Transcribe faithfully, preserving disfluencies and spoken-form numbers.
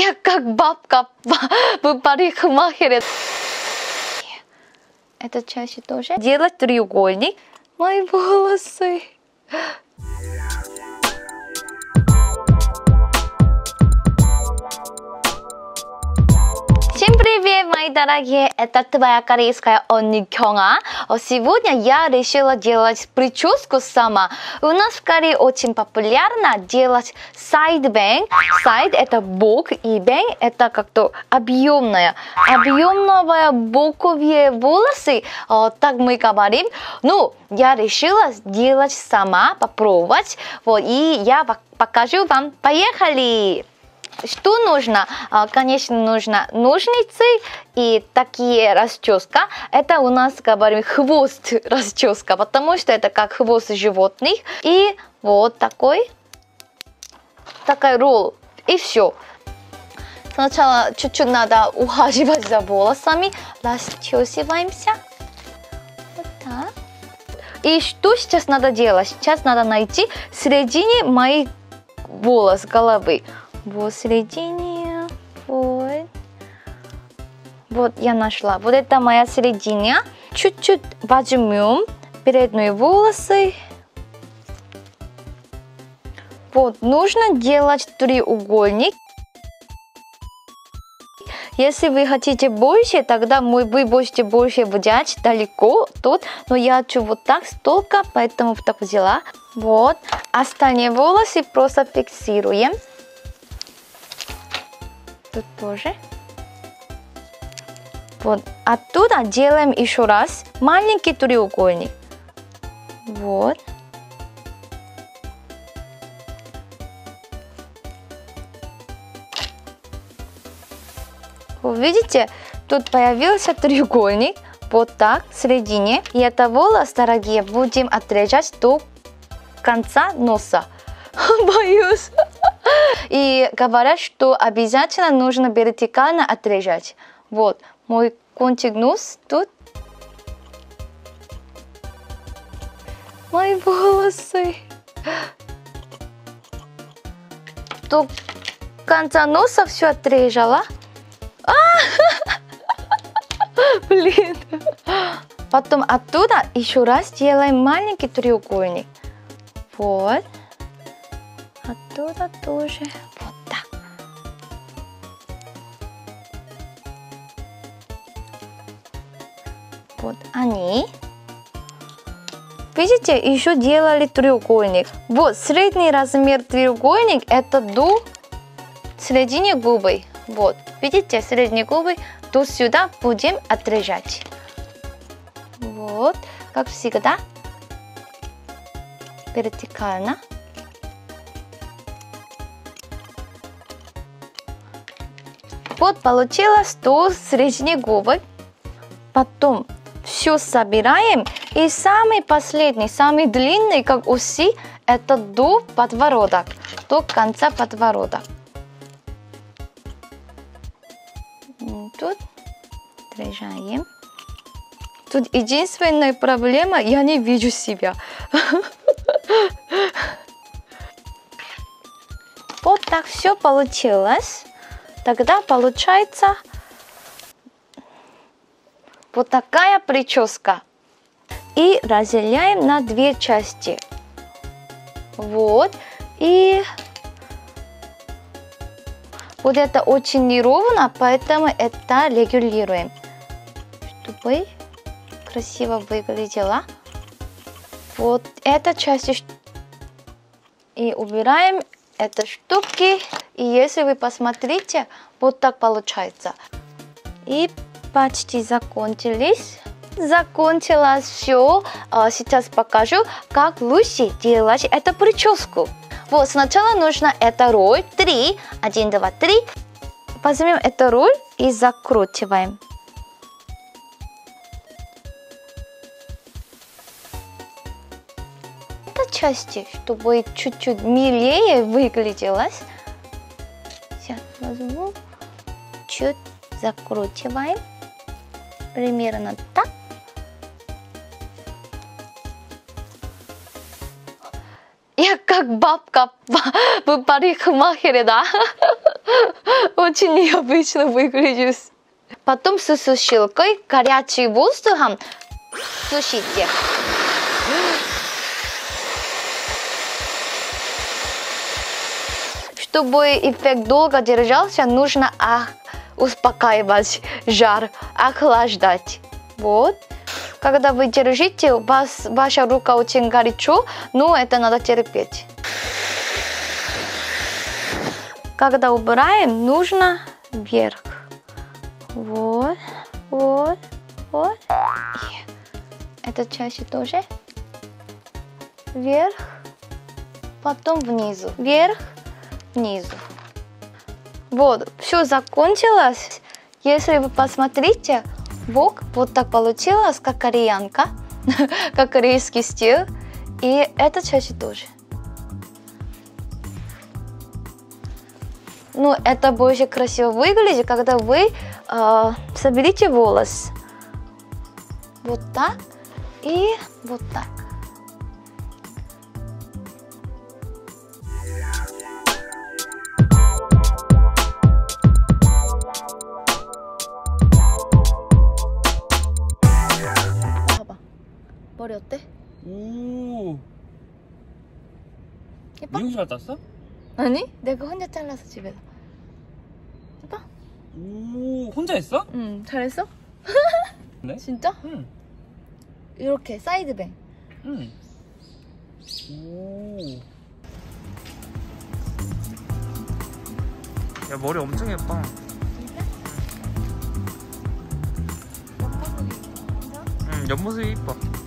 Я как бабка в парикмахере. Это чаще тоже. Делать треугольник. Мои волосы. Всем привет, мои дорогие! Это твоя корейская онни Кёнга. Сегодня я решила делать прическу сама. У нас в Корее очень популярно делать сайд-бэнг. Сайд — это бок, и бэнг — это как-то объемная. Объемная боковые волосы, так мы говорим. Ну, я решила сделать сама, попробовать. Вот, и я покажу вам. Поехали! Что нужно? Конечно, нужно ножницы и такие расческа. Это у нас, говорим, хвост расческа, потому что это как хвост животных. И вот такой, такой ролл. И все. Сначала чуть-чуть надо ухаживать за волосами. Расчесываемся. Вот так. И что сейчас надо делать? Сейчас надо найти середине моих волос, головы. Вот середине, вот. Вот я нашла. Вот это моя середина. Чуть-чуть возьмем передние волосы. Вот, нужно делать треугольник. Если вы хотите больше, тогда вы будете больше взять далеко тут. Но я хочу вот так столько, поэтому так взяла. Вот. Остальные волосы просто фиксируем. Тут тоже. Вот. Оттуда делаем еще раз маленький треугольник. Вот. Вы видите, тут появился треугольник. Вот так, в середине. И это волос, дорогие, будем отрезать до конца носа. Боюсь. И говорят, что обязательно нужно вертикально отрезать. Вот, мой кончик нос тут. Мои волосы. До конца носа все отрезала. А! Блин. Потом оттуда еще раз делаем маленький треугольник. Вот. Оттуда тоже. Вот так. Вот они. Видите, еще делали треугольник. Вот средний размер треугольник, это до середины губы. Вот. Видите, средние губы до сюда будем отрезать. Вот. Как всегда. Вертикально. Вот получилось до середины губы. Потом все собираем. И самый последний, самый длинный, как усы, это до подбородок. До конца подбородок. Тут отрезаем. Тут единственная проблема, я не вижу себя. Вот так все получилось. Тогда получается вот такая прическа. И разделяем на две части. Вот. И вот это очень неровно, поэтому это регулируем. Чтобы красиво выглядело. Вот эта часть. И убираем эти штуки. И если вы посмотрите, вот так получается. И почти закончились. Закончилось все. Сейчас покажу, как лучше делать эту прическу. Вот, сначала нужно эту роль. Три. Один, два, три. Возьмем эту роль и закручиваем. Это части, чтобы чуть-чуть милее выгляделось. Возьму, чуть закручиваем, примерно так. Я как бабка в парикмахере, да? Очень необычно выглядишь. Потом с сушилкой горячим воздухом сушите. Чтобы эффект долго держался, нужно ах, успокаивать жар, охлаждать. Вот. Когда вы держите, у вас, ваша рука очень горячо, но это надо терпеть. Когда убираем, нужно вверх. Вот, вот, вот. Эта часть тоже. Вверх, потом внизу. Вверх, внизу. Вот, все закончилось. Если вы посмотрите, вок, вот так получилось, как кореянка, как корейский стиль. И эта часть тоже. Ну, это больше красиво выглядит, когда вы э, соберите волос. Вот так и вот так. 머리 어때? 오. 예뻐? 미용실 갔다 왔어? 아니, 내가 혼자 잘라서 집에서. 예뻐? 오, 혼자 했어? 응, 잘했어? 네? 진짜? 응. 이렇게 사이드뱅. 응. 오. 야, 머리 엄청 예뻐. 진짜? 응, 옆모습이 예뻐.